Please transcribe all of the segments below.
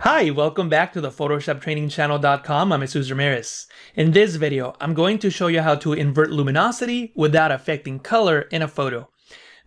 Hi, welcome back to the PhotoshopTrainingChannel.com. I'm Jesus Ramirez. In this video, I'm going to show you how to invert luminosity without affecting color in a photo.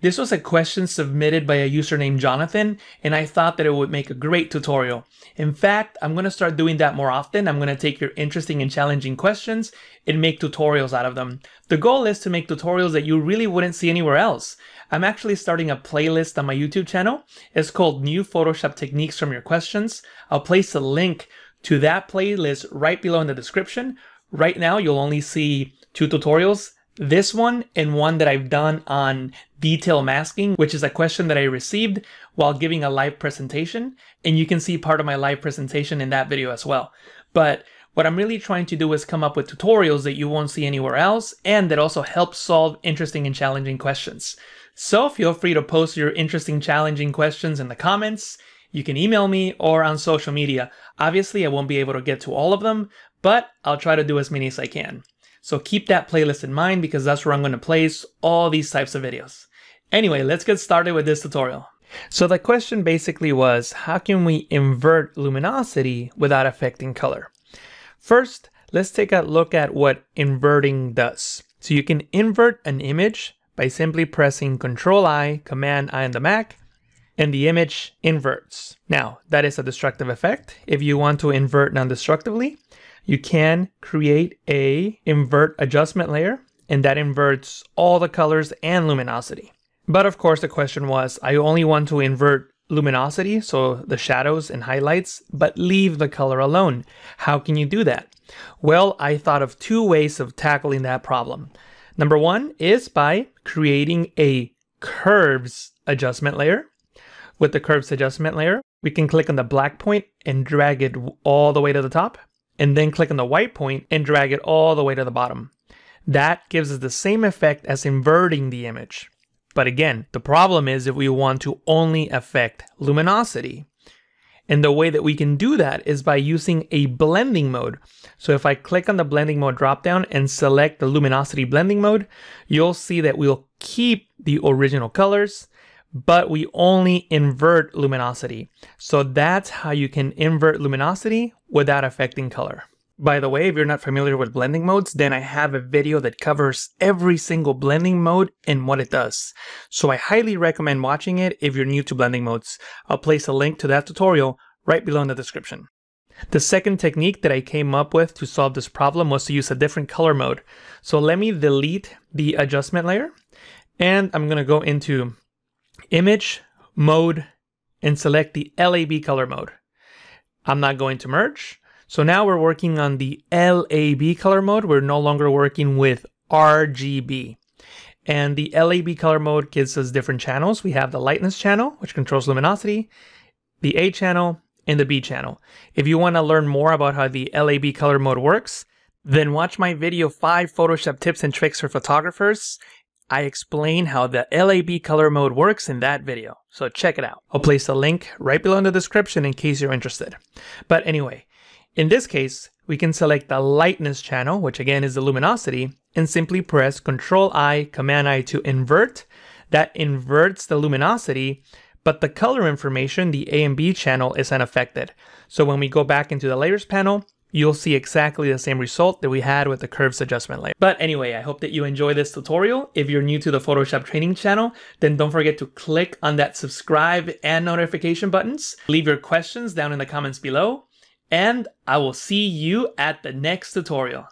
This was a question submitted by a user named Jonathan, and I thought that it would make a great tutorial. In fact, I'm going to start doing that more often. I'm going to take your interesting and challenging questions and make tutorials out of them. The goal is to make tutorials that you really wouldn't see anywhere else. I'm actually starting a playlist on my YouTube channel. It's called New Photoshop Techniques from Your Questions. I'll place a link to that playlist right below in the description. Right now, you'll only see two tutorials. This one and one that I've done on detail masking, which is a question that I received while giving a live presentation. And you can see part of my live presentation in that video as well. But what I'm really trying to do is come up with tutorials that you won't see anywhere else and that also help solve interesting and challenging questions. So feel free to post your interesting, challenging questions in the comments. You can email me or on social media. Obviously, I won't be able to get to all of them, but I'll try to do as many as I can. So keep that playlist in mind because that's where I'm going to place all these types of videos. Anyway, let's get started with this tutorial. So the question basically was, how can we invert luminosity without affecting color? First, let's take a look at what inverting does. So you can invert an image by simply pressing Ctrl-I, Command-I on the Mac, and the image inverts. Now, that is a destructive effect. If you want to invert non-destructively, you can create a invert adjustment layer, and that inverts all the colors and luminosity. But of course the question was, I only want to invert luminosity, so the shadows and highlights, but leave the color alone. How can you do that? Well, I thought of two ways of tackling that problem. Number one is by creating a curves adjustment layer. With the curves adjustment layer, we can click on the black point and drag it all the way to the top, and then click on the white point and drag it all the way to the bottom. That gives us the same effect as inverting the image. But again, the problem is if we want to only affect luminosity. And the way that we can do that is by using a blending mode. So if I click on the blending mode dropdown and select the luminosity blending mode, you'll see that we'll keep the original colors, but we only invert luminosity. So that's how you can invert luminosity without affecting color. By the way, if you're not familiar with blending modes, then I have a video that covers every single blending mode and what it does. So I highly recommend watching it if you're new to blending modes. I'll place a link to that tutorial right below in the description. The second technique that I came up with to solve this problem was to use a different color mode. So let me delete the adjustment layer, and I'm going to go into Image, Mode, and select the LAB color mode. I'm not going to merge. So now we're working on the LAB color mode. We're no longer working with RGB. And the LAB color mode gives us different channels. We have the lightness channel, which controls luminosity, the A channel, and the B channel. If you want to learn more about how the LAB color mode works, then watch my video 5 Photoshop Tips and Tricks for Photographers. I explain how the LAB color mode works in that video, so check it out. I'll place a link right below in the description in case you're interested. But anyway, in this case, we can select the lightness channel, which again is the luminosity, and simply press Ctrl-I, Command-I to invert. That inverts the luminosity, but the color information, the A and B channel, is unaffected. So when we go back into the layers panel, you'll see exactly the same result that we had with the curves adjustment layer. But anyway, I hope that you enjoy this tutorial. If you're new to the Photoshop Training Channel, then don't forget to click on that subscribe and notification buttons. Leave your questions down in the comments below, and I will see you at the next tutorial.